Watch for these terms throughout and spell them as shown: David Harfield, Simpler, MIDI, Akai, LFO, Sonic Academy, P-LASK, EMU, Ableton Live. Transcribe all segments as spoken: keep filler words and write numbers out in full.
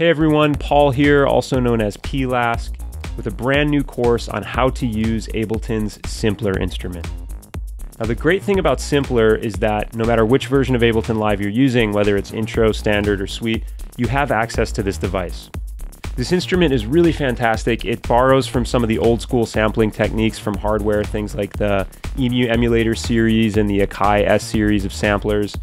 Hey everyone, Paul here, also known as P-LASK, with a brand new course on how to use Ableton's Simpler instrument. Now the great thing about Simpler is that no matter which version of Ableton Live you're using, whether it's intro, standard, or suite, you have access to this device. This instrument is really fantastic. It borrows from some of the old school sampling techniques from hardware, things like the E M U emulator series and the Akai S series of samplers.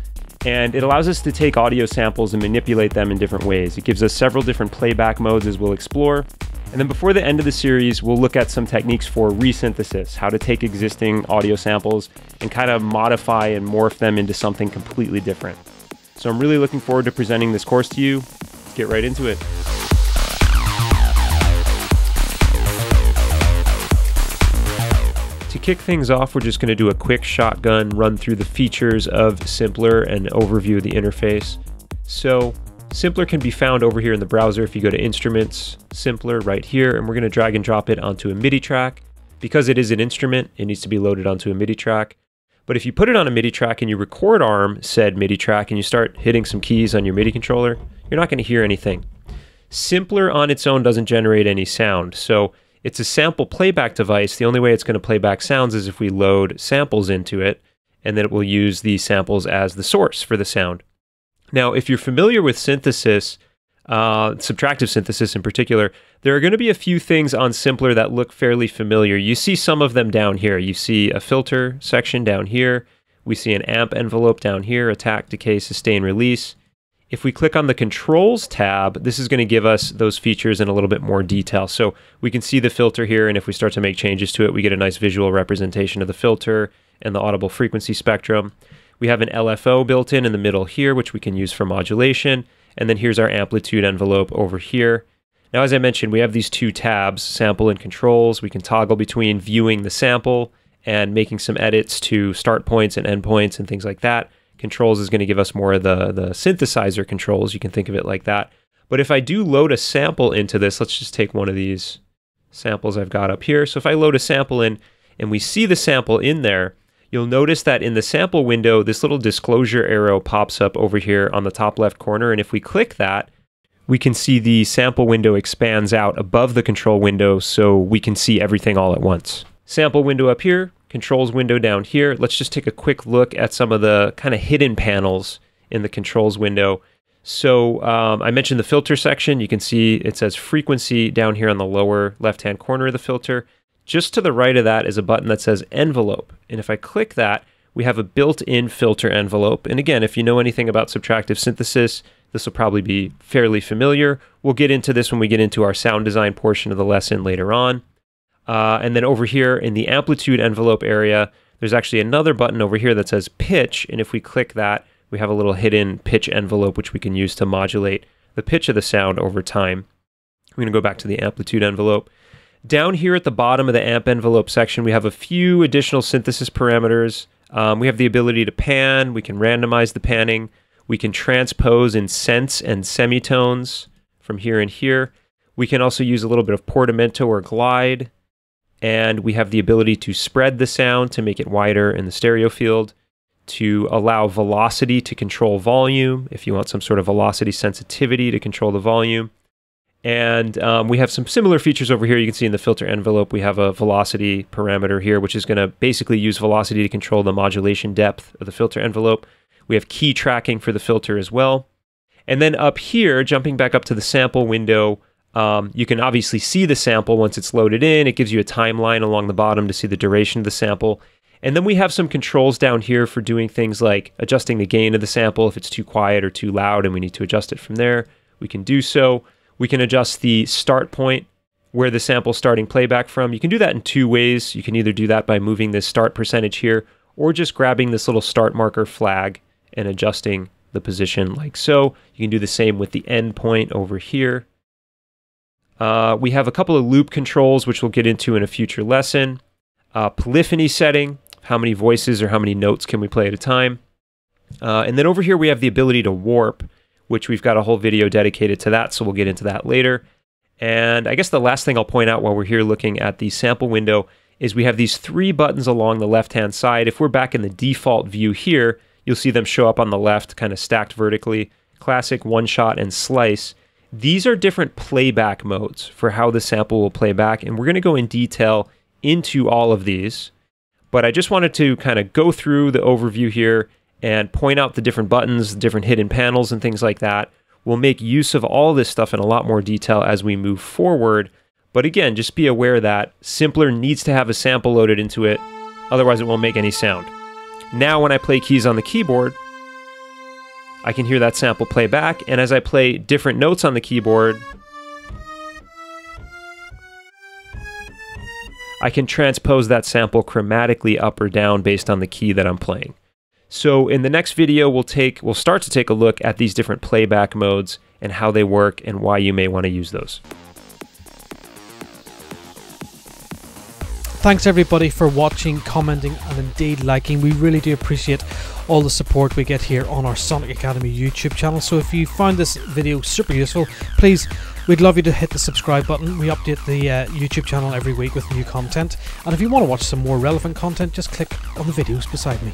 And it allows us to take audio samples and manipulate them in different ways. It gives us several different playback modes, as we'll explore. And then before the end of the series, we'll look at some techniques for resynthesis, how to take existing audio samples and kind of modify and morph them into something completely different. So I'm really looking forward to presenting this course to you. Let's get right into it. To kick things off, we're just going to do a quick shotgun run through the features of Simpler and overview of the interface. So Simpler can be found over here in the browser if you go to Instruments, Simpler right here, and we're going to drag and drop it onto a MIDI track. Because it is an instrument, it needs to be loaded onto a MIDI track. But if you put it on a MIDI track and you record arm said MIDI track and you start hitting some keys on your MIDI controller, you're not going to hear anything. Simpler on its own doesn't generate any sound. So it's a sample playback device. The only way it's going to play back sounds is if we load samples into it, and then it will use the samples as the source for the sound. Now, if you're familiar with synthesis, uh, subtractive synthesis in particular, there are going to be a few things on Simpler that look fairly familiar. You see some of them down here. You see a filter section down here. We see an amp envelope down here, attack, decay, sustain, release. If we click on the Controls tab, this is going to give us those features in a little bit more detail. So we can see the filter here, and if we start to make changes to it, we get a nice visual representation of the filter and the audible frequency spectrum. We have an L F O built in in the middle here, which we can use for modulation. And then here's our amplitude envelope over here. Now, as I mentioned, we have these two tabs, Sample and Controls. We can toggle between viewing the sample and making some edits to start points and end points and things like that. Controls is going to give us more of the, the synthesizer controls. You can think of it like that. But if I do load a sample into this, let's just take one of these samples I've got up here. So if I load a sample in and we see the sample in there, you'll notice that in the sample window, this little disclosure arrow pops up over here on the top left corner. And if we click that, we can see the sample window expands out above the control window so we can see everything all at once. Sample window up here, Controls window down here. Let's just take a quick look at some of the kind of hidden panels in the Controls window. So um, I mentioned the filter section. You can see it says frequency down here on the lower left-hand corner of the filter. Just to the right of that is a button that says envelope. And if I click that, we have a built-in filter envelope. And again, if you know anything about subtractive synthesis, this will probably be fairly familiar. We'll get into this when we get into our sound design portion of the lesson later on. Uh, and then over here in the amplitude envelope area, there's actually another button over here that says pitch. And if we click that, we have a little hidden pitch envelope, which we can use to modulate the pitch of the sound over time. We're going to go back to the amplitude envelope. Down here at the bottom of the amp envelope section, we have a few additional synthesis parameters. Um, we have the ability to pan. We can randomize the panning. We can transpose in cents and semitones from here and here. We can also use a little bit of portamento or glide. And we have the ability to spread the sound to make it wider in the stereo field, to allow velocity to control volume, if you want some sort of velocity sensitivity to control the volume. And um, we have some similar features over here. You can see in the filter envelope, we have a velocity parameter here, which is going to basically use velocity to control the modulation depth of the filter envelope. We have key tracking for the filter as well. And then up here, jumping back up to the sample window, Um, you can obviously see the sample once it's loaded in. It gives you a timeline along the bottom to see the duration of the sample. And then we have some controls down here for doing things like adjusting the gain of the sample. If it's too quiet or too loud and we need to adjust it from there, we can do so. We can adjust the start point, where the sample's starting playback from. You can do that in two ways. You can either do that by moving this start percentage here, or just grabbing this little start marker flag and adjusting the position like so. You can do the same with the end point over here. Uh, we have a couple of loop controls, which we'll get into in a future lesson. Uh, polyphony setting, how many voices or how many notes can we play at a time. Uh, and then over here we have the ability to warp, which we've got a whole video dedicated to that, so we'll get into that later. And I guess the last thing I'll point out while we're here looking at the sample window is we have these three buttons along the left-hand side. If we're back in the default view here, you'll see them show up on the left, kind of stacked vertically. Classic, One Shot, and Slice. These are different playback modes for how the sample will play back, and we're going to go in detail into all of these. But I just wanted to kind of go through the overview here and point out the different buttons, the different hidden panels and things like that. We'll make use of all this stuff in a lot more detail as we move forward. But again, just be aware that Simpler needs to have a sample loaded into it, otherwise it won't make any sound. Now when I play keys on the keyboard, I can hear that sample play back, and as I play different notes on the keyboard, I can transpose that sample chromatically up or down based on the key that I'm playing. So in the next video, we'll take, we'll start to take a look at these different playback modes and how they work and why you may want to use those. Thanks everybody for watching, commenting, and indeed liking. We really do appreciate all the support we get here on our Sonic Academy YouTube channel. So if you found this video super useful, please, we'd love you to hit the subscribe button. We update the uh, YouTube channel every week with new content. And if you want to watch some more relevant content, just click on the videos beside me.